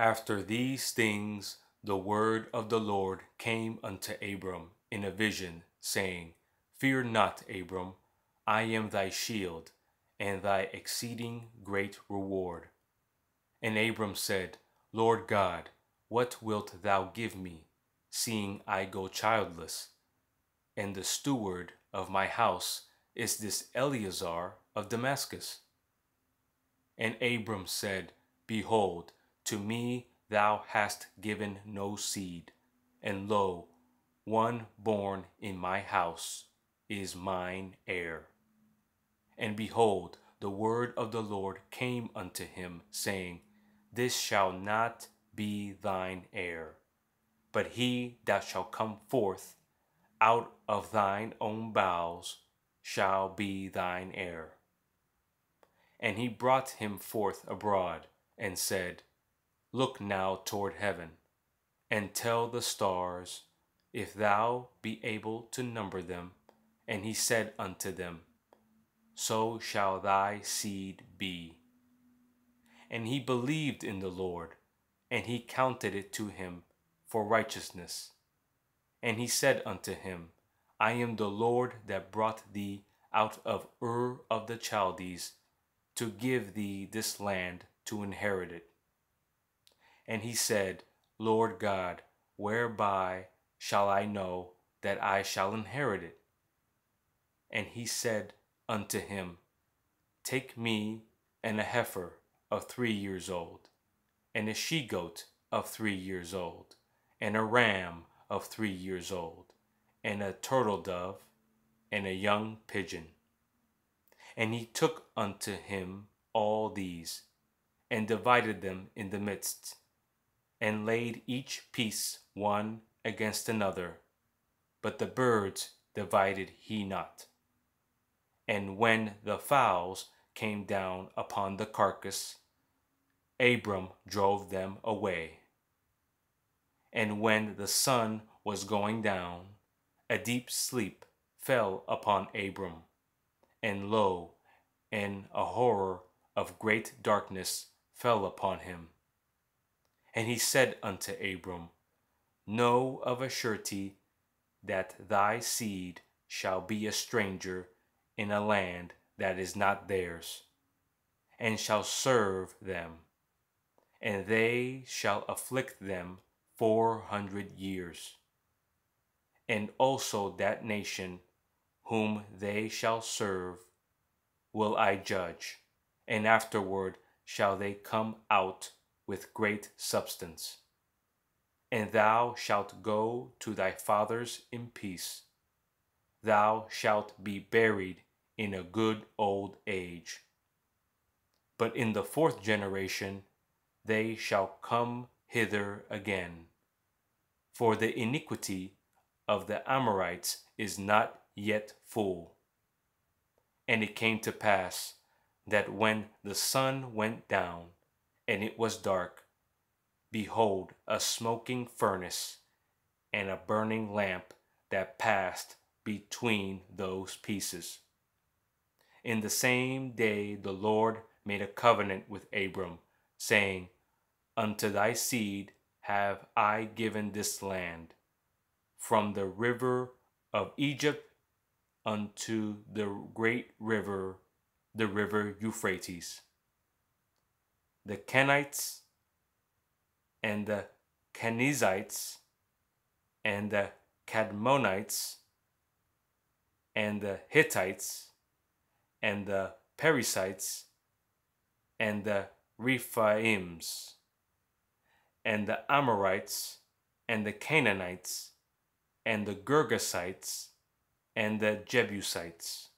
After these things, the word of the Lord came unto Abram in a vision, saying, Fear not, Abram, I am thy shield, and thy exceeding great reward. And Abram said, Lord God, what wilt thou give me, seeing I go childless? And the steward of my house is this Eliezer of Damascus. And Abram said, Behold, to me thou hast given no seed, and lo, one born in my house is mine heir. And behold, the word of the Lord came unto him, saying, This shall not be thine heir, but he that shall come forth out of thine own bowels shall be thine heir. And he brought him forth abroad, and said, Look now toward heaven, and tell the stars, if thou be able to number them. And he said unto them, So shall thy seed be. And he believed in the Lord, and he counted it to him for righteousness. And he said unto him, I am the Lord that brought thee out of Ur of the Chaldees, to give thee this land to inherit it. And he said, Lord God, whereby shall I know that I shall inherit it? And he said unto him, Take me and a heifer of 3 years old, and a she-goat of 3 years old, and a ram of 3 years old, and a turtle dove, and a young pigeon. And he took unto him all these, and divided them in the midst, and laid each piece one against another, but the birds divided he not. And when the fowls came down upon the carcass, Abram drove them away. And when the sun was going down, a deep sleep fell upon Abram, and lo, and a horror of great darkness fell upon him. And he said unto Abram, Know of a surety that thy seed shall be a stranger in a land that is not theirs, and shall serve them, and they shall afflict them 400 years. And also that nation whom they shall serve will I judge, and afterward shall they come out with great substance. And thou shalt go to thy fathers in peace. Thou shalt be buried in a good old age. But in the fourth generation they shall come hither again. For the iniquity of the Amorites is not yet full. And it came to pass that when the sun went down, and it was dark, behold, a smoking furnace and a burning lamp that passed between those pieces. In the same day the Lord made a covenant with Abram, saying, Unto thy seed have I given this land, from the river of Egypt unto the great river, the river Euphrates, the Kenites, and the Kenizzites, and the Kadmonites, and the Hittites, and the Perizzites, and the Repha'ims, and the Amorites, and the Canaanites, and the Gergesites, and the Jebusites.